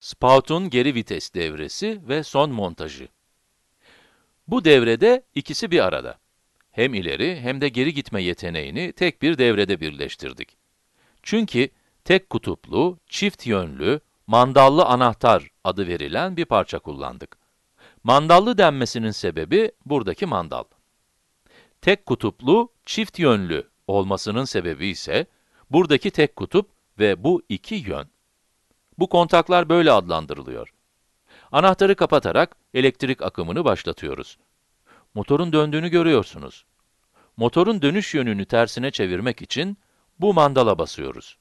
Spout'un geri vites devresi ve son montajı. Bu devrede ikisi bir arada. Hem ileri hem de geri gitme yeteneğini tek bir devrede birleştirdik. Çünkü tek kutuplu, çift yönlü, mandallı anahtar adı verilen bir parça kullandık. Mandallı denmesinin sebebi buradaki mandal. Tek kutuplu, çift yönlü olmasının sebebi ise buradaki tek kutup ve bu iki yön. Bu kontaklar böyle adlandırılıyor. Anahtarı kapatarak elektrik akımını başlatıyoruz. Motorun döndüğünü görüyorsunuz. Motorun dönüş yönünü tersine çevirmek için bu mandala basıyoruz.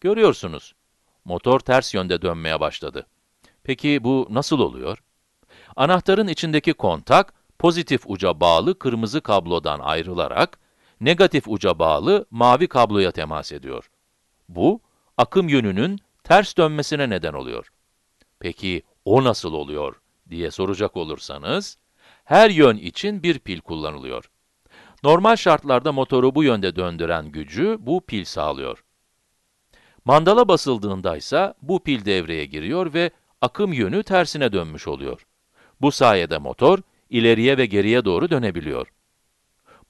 Görüyorsunuz, motor ters yönde dönmeye başladı. Peki bu nasıl oluyor? Anahtarın içindeki kontak, pozitif uca bağlı kırmızı kablodan ayrılarak, negatif uca bağlı mavi kabloya temas ediyor. Bu, akım yönünün ters dönmesine neden oluyor. Peki o nasıl oluyor diye soracak olursanız, her yön için bir pil kullanılıyor. Normal şartlarda motoru bu yönde döndüren gücü bu pil sağlıyor. Mandala basıldığında ise bu pil devreye giriyor ve akım yönü tersine dönmüş oluyor. Bu sayede motor ileriye ve geriye doğru dönebiliyor.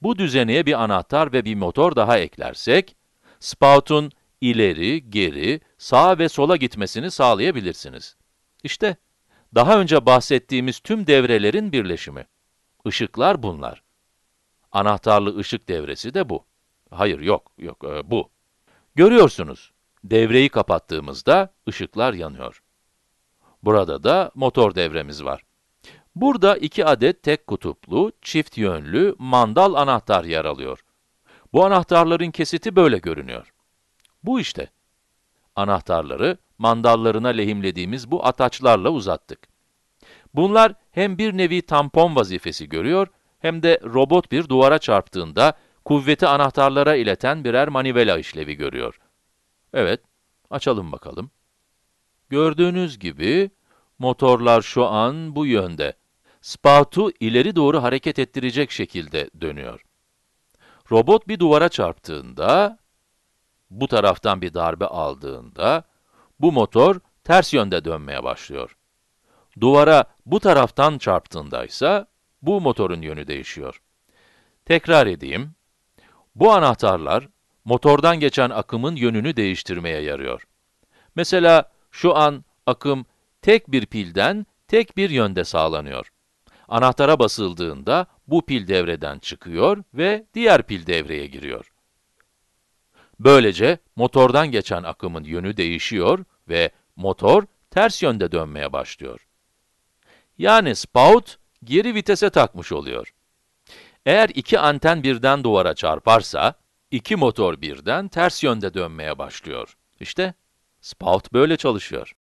Bu düzeneye bir anahtar ve bir motor daha eklersek, Spout'un ileri, geri, sağa ve sola gitmesini sağlayabilirsiniz. İşte, daha önce bahsettiğimiz tüm devrelerin birleşimi. Işıklar bunlar. Anahtarlı ışık devresi de bu. Hayır, yok, bu. Görüyorsunuz, devreyi kapattığımızda ışıklar yanıyor. Burada da motor devremiz var. Burada iki adet tek kutuplu, çift yönlü mandal anahtar yer alıyor. Bu anahtarların kesiti böyle görünüyor. Bu işte. Anahtarları mandallarına lehimlediğimiz bu ataçlarla uzattık. Bunlar hem bir nevi tampon vazifesi görüyor, hem de robot bir duvara çarptığında kuvveti anahtarlara ileten birer manivela işlevi görüyor. Evet, açalım bakalım. Gördüğünüz gibi, motorlar şu an bu yönde. Spout'u ileri doğru hareket ettirecek şekilde dönüyor. Robot bir duvara çarptığında, bu taraftan bir darbe aldığında, bu motor ters yönde dönmeye başlıyor. Duvara bu taraftan çarptığında ise, bu motorun yönü değişiyor. Tekrar edeyim. Bu anahtarlar, motordan geçen akımın yönünü değiştirmeye yarıyor. Mesela şu an akım tek bir pilden tek bir yönde sağlanıyor. Anahtara basıldığında bu pil devreden çıkıyor ve diğer pil devreye giriyor. Böylece motordan geçen akımın yönü değişiyor ve motor ters yönde dönmeye başlıyor. Yani Spout geri vitese takmış oluyor. Eğer iki anten birden duvara çarparsa, iki motor birden ters yönde dönmeye başlıyor. İşte Spout böyle çalışıyor.